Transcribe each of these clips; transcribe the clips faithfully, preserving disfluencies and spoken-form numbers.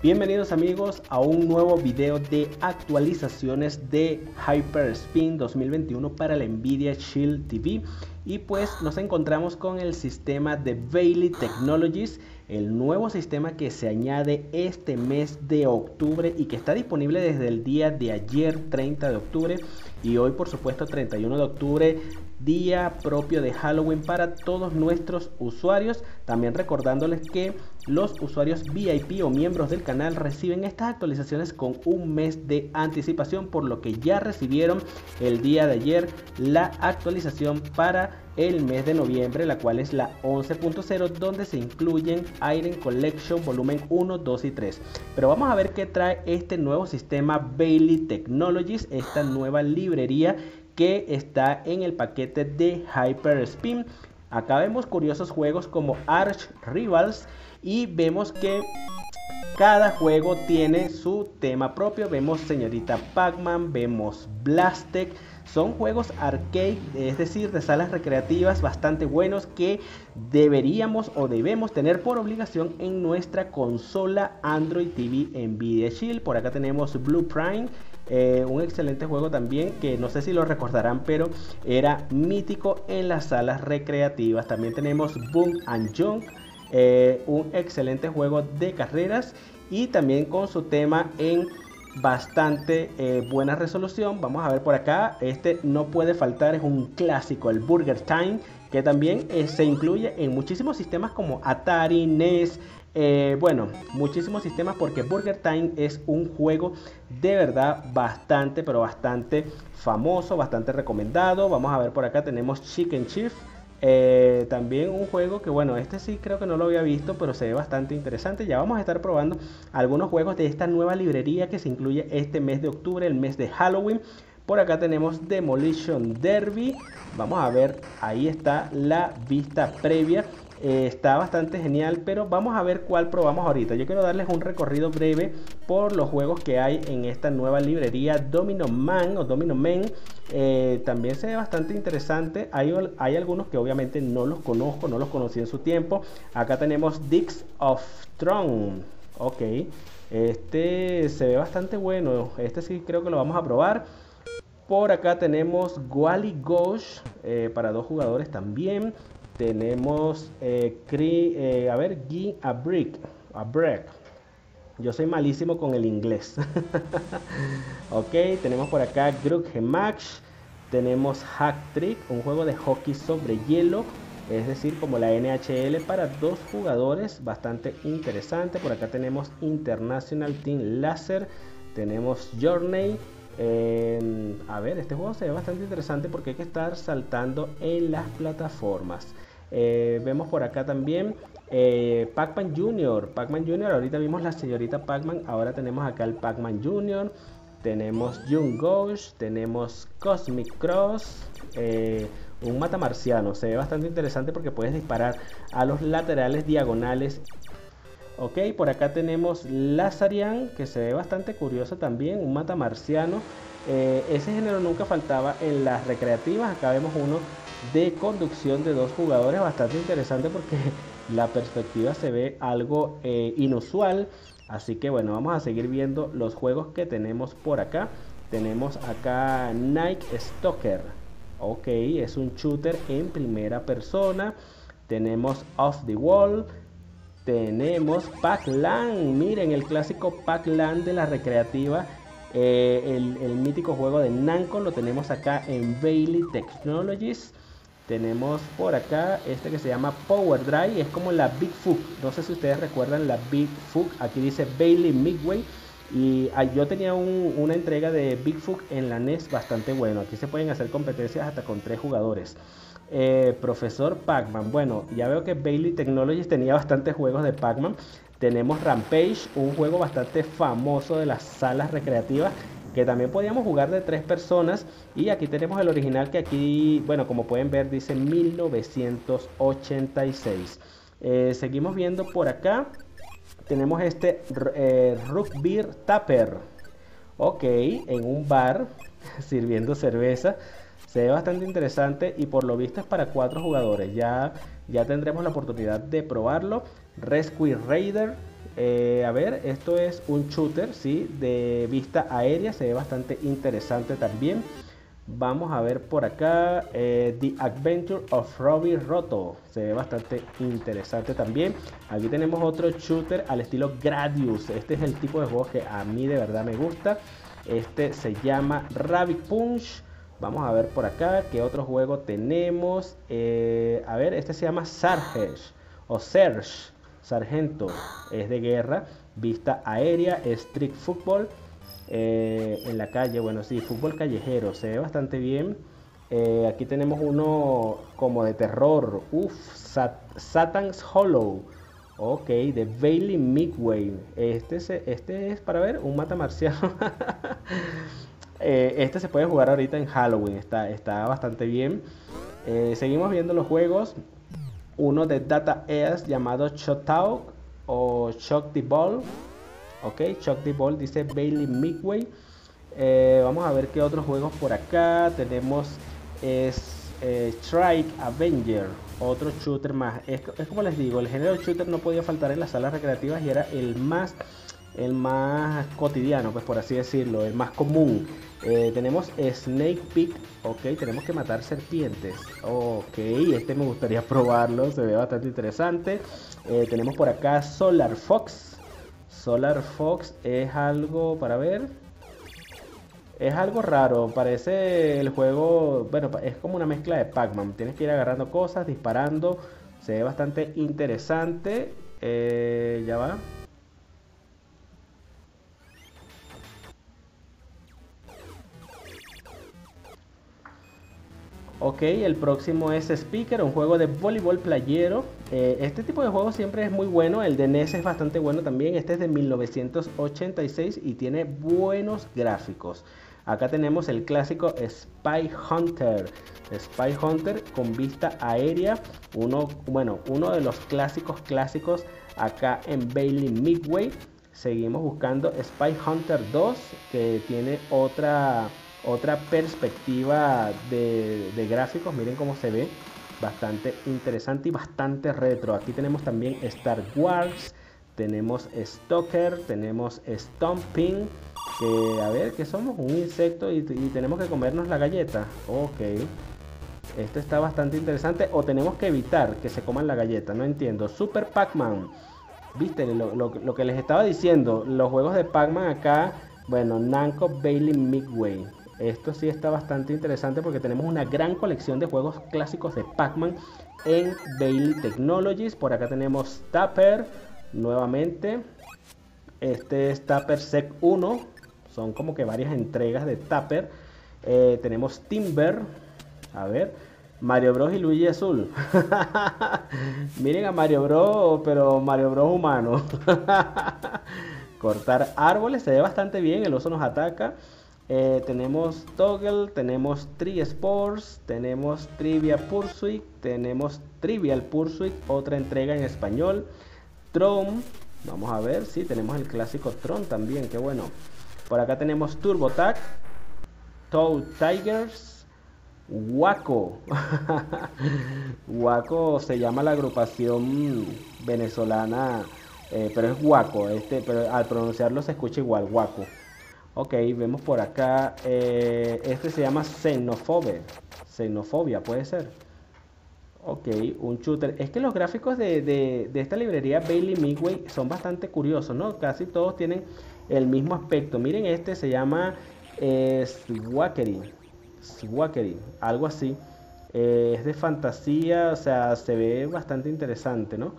Bienvenidos amigos a un nuevo video de actualizaciones de HyperSpin dos mil veintiuno para la Nvidia Shield T V, y pues nos encontramos con el sistema de Bailey Technologies, el nuevo sistema que se añade este mes de octubre y que está disponible desde el día de ayer treinta de octubre y hoy por supuesto treinta y uno de octubre, día propio de Halloween para todos nuestros usuarios. También recordándoles que los usuarios V I P o miembros del canal reciben estas actualizaciones con un mes de anticipación, por lo que ya recibieron el día de ayer la actualización para el mes de noviembre, la cual es la once punto cero, donde se incluyen Iron Collection volumen uno, dos y tres. Pero vamos a ver qué trae este nuevo sistema Bally Technologies, esta nueva librería que está en el paquete de HyperSpin. Acá vemos curiosos juegos como Arch Rivals y vemos que cada juego tiene su tema propio. Vemos Señorita Pac-Man, vemos Blastec. Son juegos arcade, es decir, de salas recreativas bastante buenos que deberíamos o debemos tener por obligación en nuestra consola Android T V Nvidia Shield. Por acá tenemos Blue Prime. Eh, un excelente juego también que no sé si lo recordarán, pero era mítico en las salas recreativas. También tenemos Boom and Jump, eh, un excelente juego de carreras y también con su tema en bastante eh, buena resolución. Vamos a ver por acá, este no puede faltar, es un clásico, el Burger Time, que también eh, se incluye en muchísimos sistemas como Atari, N E S, eh, bueno, muchísimos sistemas, porque Burger Time es un juego de verdad bastante, pero bastante famoso, bastante recomendado. Vamos a ver por acá, tenemos Chicken Chef, eh, también un juego que, bueno, este sí creo que no lo había visto, pero se ve bastante interesante. Ya vamos a estar probando algunos juegos de esta nueva librería que se incluye este mes de octubre, el mes de Halloween. Por acá tenemos Demolition Derby. Vamos a ver, ahí está la vista previa. Eh, está bastante genial, pero vamos a ver cuál probamos ahorita. Yo quiero darles un recorrido breve por los juegos que hay en esta nueva librería. Domino Man o Domino Man eh, también se ve bastante interesante. Hay, hay algunos que obviamente no los conozco, no los conocí en su tiempo. Acá tenemos Dix of Thrones. Ok, este se ve bastante bueno. Este sí creo que lo vamos a probar. Por acá tenemos Wally Gosh, eh, para dos jugadores también. Tenemos, eh, cri, eh, a ver, Big a Break, a Break. Yo soy malísimo con el inglés. Ok, tenemos por acá Group Max. Tenemos Hack Trick, un juego de hockey sobre hielo. Es decir, como la N H L para dos jugadores, bastante interesante. Por acá tenemos International Team Laser. Tenemos Journey. Eh, a ver, este juego se ve bastante interesante porque hay que estar saltando en las plataformas. Eh, vemos por acá también eh, Pac-Man Junior. Pac-Man Junior, ahorita vimos la Señorita Pac-Man, ahora tenemos acá el Pac-Man Junior. Tenemos Jung Ghost, tenemos Cosmic Cross, eh, un mata marciano. Se ve bastante interesante porque puedes disparar a los laterales, diagonales. Ok, por acá tenemos Lazarian, que se ve bastante curioso también, un mata marciano. Eh, ese género nunca faltaba en las recreativas. Acá vemos uno de conducción de dos jugadores, bastante interesante porque la perspectiva se ve algo eh, inusual. Así que bueno, vamos a seguir viendo los juegos que tenemos por acá. Tenemos acá Night Stalker. Ok, es un shooter en primera persona. Tenemos Off the Wall. Tenemos Pac Land, miren el clásico Pac Land de la recreativa, eh, el, el mítico juego de Namco, lo tenemos acá en Bally Technologies. Tenemos por acá este que se llama Power Drive, es como la Bigfoot, no sé si ustedes recuerdan la Bigfoot, aquí dice Bally Midway. Y yo tenía un, una entrega de Bigfoot en la N E S bastante bueno. Aquí se pueden hacer competencias hasta con tres jugadores. eh, Profesor Pac-Man. Bueno, ya veo que Bally Technologies tenía bastantes juegos de Pac-Man. Tenemos Rampage, un juego bastante famoso de las salas recreativas que también podíamos jugar de tres personas. Y aquí tenemos el original que aquí, bueno, como pueden ver dice mil novecientos ochenta y seis. eh, Seguimos viendo por acá. Tenemos este eh, Rugby Tapper. Ok, en un bar sirviendo cerveza. Se ve bastante interesante y por lo visto es para cuatro jugadores. Ya, ya tendremos la oportunidad de probarlo. Rescue Raider, Eh, a ver, esto es un shooter, sí, de vista aérea, se ve bastante interesante también. Vamos a ver por acá, eh, The Adventure of Robbie Roto, se ve bastante interesante también. Aquí tenemos otro shooter al estilo Gradius, este es el tipo de juego que a mí de verdad me gusta. Este se llama Rabbit Punch. Vamos a ver por acá qué otro juego tenemos. Eh, a ver, este se llama Sarge o Serge. Sargento, es de guerra, vista aérea, street football, eh, en la calle, bueno sí, fútbol callejero, se ve bastante bien. Eh, aquí tenemos uno como de terror, uff, Sat Satan's Hollow, ok, de Bailey Midway, este, se, este es para ver, un mata marciano. eh, este se puede jugar ahorita en Halloween, está, está bastante bien. Eh, seguimos viendo los juegos. Uno de Data Ears llamado Shootout o Chuck the Ball. Ok, Chuck the Ball dice Bailey Midway. Eh, vamos a ver qué otros juegos por acá tenemos. Es eh, Strike Avenger, otro shooter más. Es, es como les digo, el género de shooter no podía faltar en las salas recreativas y era el más, el más cotidiano, pues por así decirlo, el más común. Eh, tenemos Snake Pit, ok, tenemos que matar serpientes, ok, este me gustaría probarlo, se ve bastante interesante. Eh, tenemos por acá Solar Fox, Solar Fox es algo, para ver, es algo raro, parece el juego, bueno, es como una mezcla de Pac-Man, tienes que ir agarrando cosas, disparando, se ve bastante interesante. Eh, ya va. Ok, el próximo es Speaker, un juego de voleibol playero. Eh, este tipo de juego siempre es muy bueno, el de N E S es bastante bueno también. Este es de mil novecientos ochenta y seis y tiene buenos gráficos. Acá tenemos el clásico Spy Hunter, Spy Hunter con vista aérea. Uno, bueno, uno de los clásicos clásicos acá en Bailey Midway. Seguimos buscando Spy Hunter dos, que tiene otra... otra perspectiva de, de gráficos, miren cómo se ve, bastante interesante y bastante retro. Aquí tenemos también Star Wars, tenemos Stalker, tenemos Stomping, que a ver, que somos un insecto y, y tenemos que comernos la galleta, ok, esto está bastante interesante, o tenemos que evitar que se coman la galleta, no entiendo. Super Pac-Man, viste lo, lo, lo que les estaba diciendo, los juegos de Pac-Man acá, bueno, Namco Bailey Midway. Esto sí está bastante interesante porque tenemos una gran colección de juegos clásicos de Pac-Man en Bally Technologies. Por acá tenemos Tapper nuevamente. Este es Tapper Sec uno. Son como que varias entregas de Tapper. Eh, tenemos Timber. A ver. Mario Bros y Luigi Azul. Miren a Mario Bros, pero Mario Bros humano. Cortar árboles. Se ve bastante bien. El oso nos ataca. Eh, tenemos Toggle, tenemos Tree Sports, tenemos Trivia Pursuit, tenemos Trivial Pursuit, otra entrega en español. Tron, vamos a ver, si sí, tenemos el clásico Tron también, qué bueno. Por acá tenemos Turbo Tag, Toad Tigers, Waco. Waco se llama la agrupación venezolana, eh, pero es Waco, este, pero al pronunciarlo se escucha igual, Waco. Ok, vemos por acá, eh, este se llama Xenofobia, Xenofobia puede ser. Ok, un shooter. Es que los gráficos de, de, de esta librería Bailey Midway son bastante curiosos, ¿no? Casi todos tienen el mismo aspecto. Miren, este se llama eh, Swackery, Swackery, algo así. Eh, es de fantasía, o sea, se ve bastante interesante, ¿no?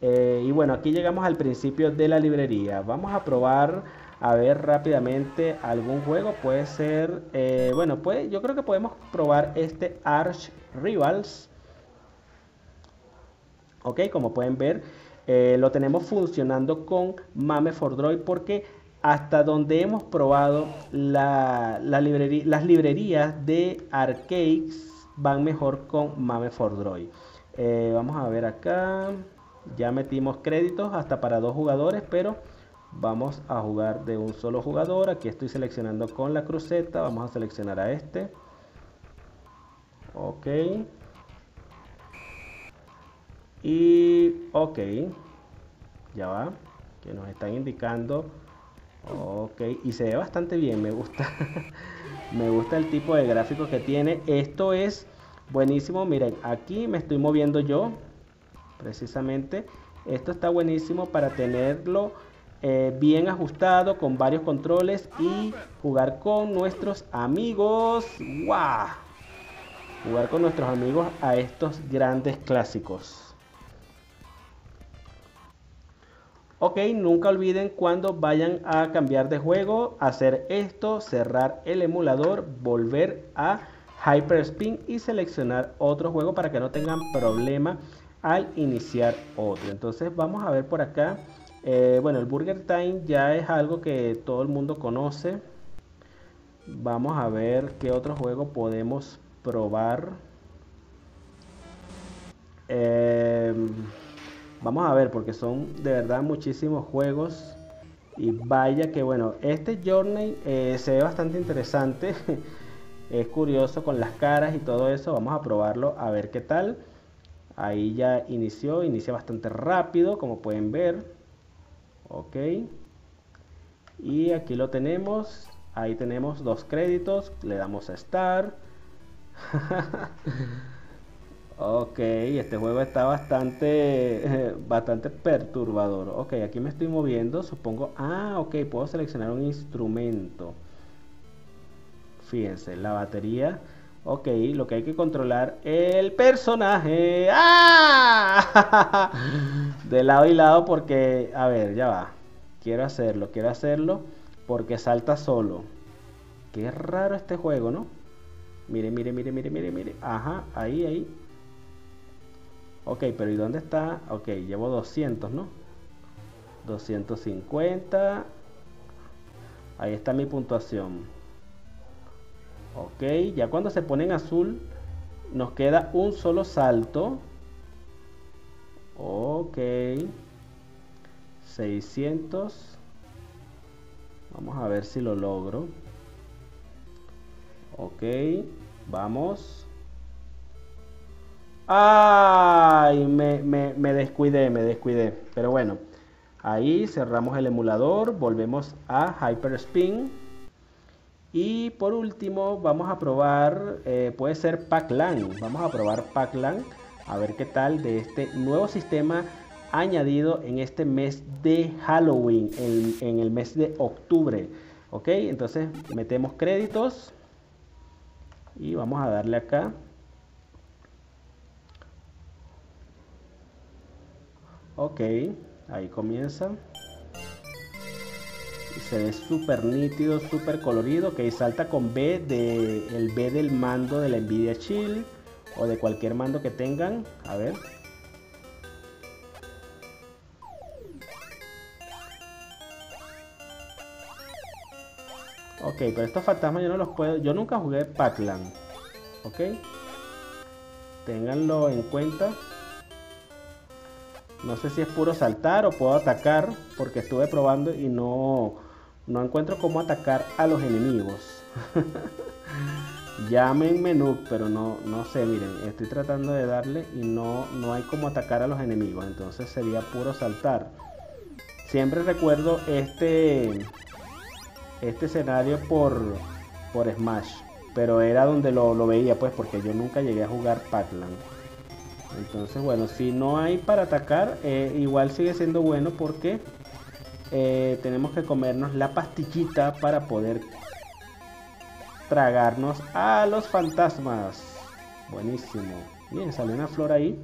Eh, y bueno, aquí llegamos al principio de la librería. Vamos a probar... a ver rápidamente algún juego, puede ser, eh, bueno, puede, yo creo que podemos probar este Arch Rivals. Ok, como pueden ver, eh, lo tenemos funcionando con Mame for Droid porque hasta donde hemos probado la, la librería, las librerías de arcades van mejor con Mame for Droid. Eh, vamos a ver acá, ya metimos créditos hasta para dos jugadores, pero... vamos a jugar de un solo jugador. Aquí estoy seleccionando con la cruceta. Vamos a seleccionar a este. Ok. Y ok. Ya va. que nos están indicando. Ok, y se ve bastante bien, me gusta. Me gusta el tipo de gráfico que tiene. Esto es buenísimo. Miren, aquí me estoy moviendo yo. Precisamente. Esto está buenísimo para tenerlo eh, bien ajustado, con varios controles y jugar con nuestros amigos. ¡Wow! Jugar con nuestros amigos a estos grandes clásicos. Ok, nunca olviden cuando vayan a cambiar de juego, hacer esto, cerrar el emulador, volver a HyperSpin y seleccionar otro juego para que no tengan problema al iniciar otro. Entonces vamos a ver por acá. Eh, bueno, el Burger Time ya es algo que todo el mundo conoce. Vamos a ver qué otro juego podemos probar. Eh, vamos a ver, porque son de verdad muchísimos juegos. Y vaya que bueno, este Journey eh, se ve bastante interesante. Es curioso con las caras y todo eso. Vamos a probarlo a ver qué tal. Ahí ya inició, inicia bastante rápido, como pueden ver. Ok. Y aquí lo tenemos. Ahí tenemos dos créditos. Le damos a Start. Ok, este juego está bastante, bastante perturbador. Ok, aquí me estoy moviendo, supongo. Ah, ok, puedo seleccionar un instrumento. Fíjense, la batería. Ok, lo que hay que controlar el personaje. ¡Ah! De lado y lado porque, a ver, ya va. Quiero hacerlo, quiero hacerlo porque salta solo. Qué raro este juego, ¿no? Mire, mire, mire, mire, mire, mire. Ajá, ahí, ahí. Ok, pero ¿y dónde está? Ok, llevo doscientos, ¿no? doscientos cincuenta. Ahí está mi puntuación. Ok, ya cuando se pone en azul nos queda un solo salto. Ok, seiscientos. Vamos a ver si lo logro. Ok, vamos. Ay, me, me, me descuidé, me descuidé. Pero bueno, ahí cerramos el emulador, volvemos a HyperSpin. Y por último vamos a probar, eh, puede ser Pac Land. Vamos a probar Pac Land, a ver qué tal de este nuevo sistema añadido en este mes de Halloween, en, en el mes de octubre. Ok, entonces metemos créditos y vamos a darle acá. Ok, ahí comienza. Se ve súper nítido, súper colorido. Ok, salta con B, de, el B del mando de la Nvidia Shield o de cualquier mando que tengan. A ver. Ok, pero estos fantasmas yo no los puedo. Yo nunca jugué Pac-Land. Ok, ténganlo en cuenta. No sé si es puro saltar o puedo atacar, porque estuve probando y no, no encuentro cómo atacar a los enemigos. Llámenme noob, pero no, no sé, miren, estoy tratando de darle y no, no hay cómo atacar a los enemigos, entonces sería puro saltar. Siempre recuerdo este, este escenario por, por Smash, pero era donde lo, lo veía, pues, porque yo nunca llegué a jugar Pac-Land. Entonces bueno, si no hay para atacar, eh, igual sigue siendo bueno porque eh, tenemos que comernos la pastillita para poder tragarnos a los fantasmas. Buenísimo. Bien, salió una flor ahí.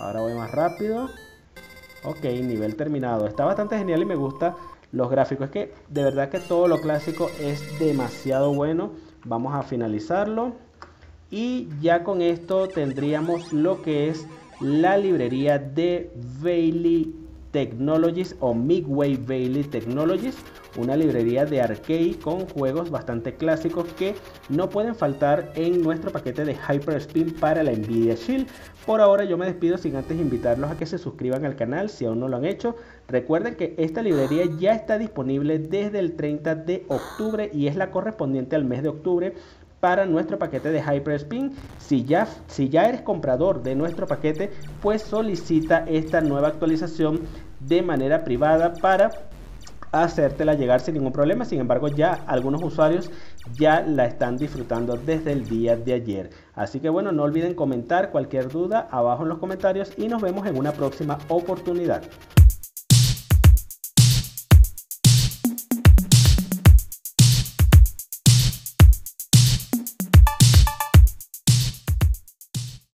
Ahora voy más rápido. Ok, nivel terminado. Está bastante genial y me gustan los gráficos. Es que de verdad que todo lo clásico es demasiado bueno. Vamos a finalizarlo. Y ya con esto tendríamos lo que es la librería de Bailey Technologies o Midway Bailey Technologies. Una librería de arcade con juegos bastante clásicos que no pueden faltar en nuestro paquete de HyperSpin para la Nvidia Shield. Por ahora yo me despido sin antes invitarlos a que se suscriban al canal si aún no lo han hecho. Recuerden que esta librería ya está disponible desde el treinta de octubre y es la correspondiente al mes de octubre para nuestro paquete de HyperSpin. Si ya, si ya eres comprador de nuestro paquete, pues solicita esta nueva actualización de manera privada para hacértela llegar sin ningún problema. Sin embargo, ya algunos usuarios ya la están disfrutando desde el día de ayer. Así que bueno, no olviden comentar cualquier duda abajo en los comentarios y nos vemos en una próxima oportunidad.